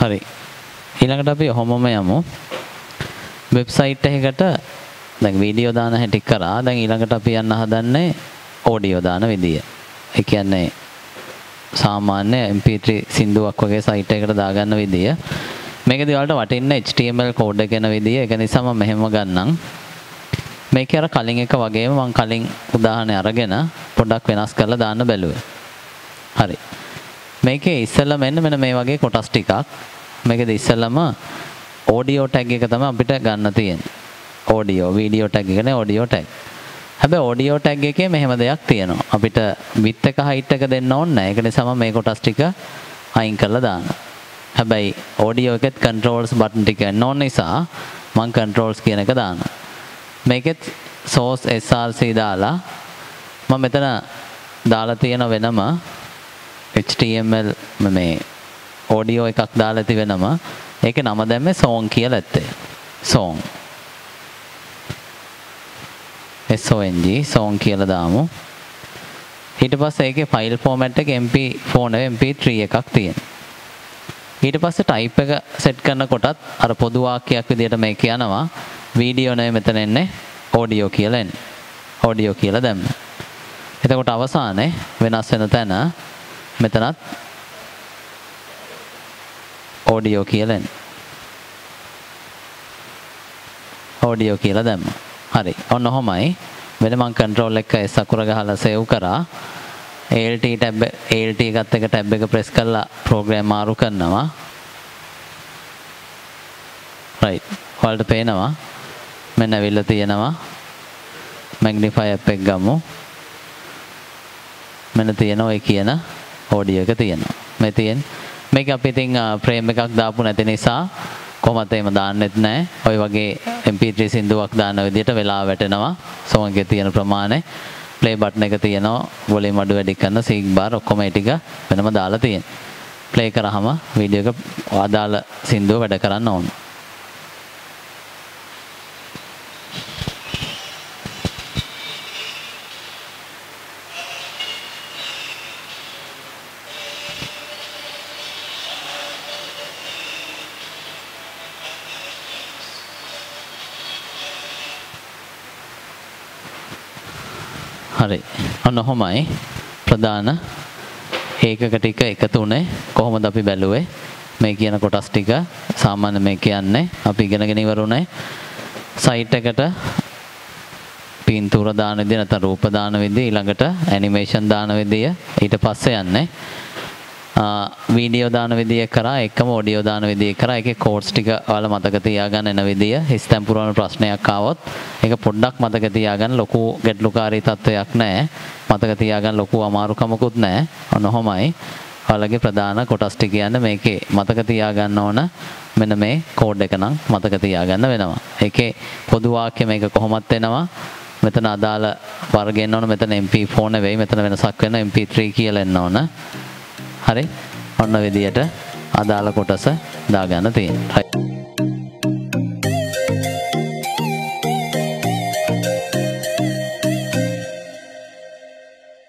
hari ඊළඟට අපි ඔහොමම යමු වෙබ්සයිට් එකකට දැන් වීඩියෝ දාන හැටි කරා දැන් ඊළඟට අපි යන්න හදන්නේ ඔඩියෝ දාන විදිය ඒ කියන්නේ සාමාන්‍ය MP3 සින්දුවක් වගේ සයිට් එකකට දාගන්න විදිය මේකදී ඔයාලට වටින්න HTML කෝඩ් එක ගැන විදිය ඒක නිසා මම මෙහෙම ගන්නම් මේක අර කලින් එක වගේම මම කලින් උදාහරණ අරගෙන පොඩ්ඩක් වෙනස් කරලා දාන්න බැලුවා hari මේකේ ඉස්සෙල්ලා මෙන්න මේ වගේ කොටස් ටිකක් මේකද ඉස්සෙල්ලාම audio tag එක තමයි අපිට ගන්න තියෙන්නේ audio video tag එක නේ audio tag හැබැයි audio tag එකේ මෙහෙම දෙයක් තියෙනවා අපිට width එක height එක දෙන්න ඕනේ නැහැ ඒක නිසා මම මේ කොටස් ටික අයින් කරලා දානවා හැබැයි audio එකෙත් controls button ටික ගන්න ඕන නිසා මම controls කියන එක දානවා මේකෙත් source src දාලා මම මෙතන දාලා තියෙන වෙනම HTML මේ audio එකක් දාලා තිබෙනම ඒකේ නම දැම්මේ song කියලා ඇත්තේ song song song කියලා දාමු ඊට පස්සේ ඒකේ file format එක mp4 නෙවෙයි mp3 එකක් තියෙනවා ඊට පස්සේ type එක set කරන කොටත් අර පොදු වාක්‍යයක් විදියට මේක යනවා video නෙවෙයි මෙතන එන්නේ audio කියලා එන්නේ audio කියලා දැම්ම එතකොට අවසානයේ වෙනස් වෙන තැන මෙතනත් audio කියලා දැම්ම. හරි. ඔන්න ඔහොමයි. මෙන්න මම control එක S අකුර ගහලා save කරා. ALT එකත් එක tab එක press කරලා program මාරු කරනවා. right. ඔයාලට පේනවා. මෙන්න අවිල්ල තියෙනවා. magnify app එක ගමු. මෙන්න තියෙනවා ඒ කියන audio එක තියෙනවා. මේ තියෙන්නේ මේක අපි ඉතින් ෆ්‍රේම් එකක් දාපු නැති නිසා කොහොමද එහෙම දාන්නෙත් නැහැ. ඔය වගේ MP3 සින්දුවක් දාන විදිහට වෙලා වැටෙනවා. song එකේ තියෙන ප්‍රමාණය play button එක තියෙනවා. volume අඩු වැඩි කරන seek bar ඔක්කොම ඒ ටික වෙනම දාලා තියෙනවා. play කරාම වීඩියෝ එක ආදාළ සින්දුව වැඩ කරන්න ඕන. හරි. ඔන්න ඔහොමයි ප්‍රධාන ඒකක ටික එකතු උනේ කොහොමද අපි බැලුවේ මේ කියන කොටස් ටික සාමාන්‍ය මේ කියන්නේ අපි ඉගෙනගෙන ඉවරුනේ සයිට් එකට පින්තූර දාන විදිය නැත්නම් රූප දාන විදිය ඊළඟට animation දාන විදිය ඊට පස්සේ යන්නේ වීඩියෝ දාන විදිය කරා එකම audio දාන විදිය කරා ඒකේ codes ටික ඔයාලා මතක තියාගන්න එන විදිය හිස්තැන් පුරවන ප්‍රශ්නයක් ආවොත් ඒක පොඩ්ඩක් මතක තියාගන්න ලොකු ගැටලුකාරී තත්වයක් නැහැ මතක තියාගන්න ලොකු අමාරුකමකුත් නැහැ ඔන්න ඔහොමයි ඔයාලගේ ප්‍රධාන කොටස් ටික කියන්නේ මේකේ මතක තියාගන්න ඕන මෙන්න මේ code එක නම් මතක තියාගන්න වෙනවා ඒකේ පොදු වාක්‍ය මේක කොහොමද එනවා මෙතන අදාළ වර්ග එන්න ඕන මෙතන MP4 නෙවෙයි මෙතන වෙනසක් වෙන MP3 කියලා එන්න ඕන හරි ඔන්න විදියට අදාළ කොටස දාගන්න තියෙනවා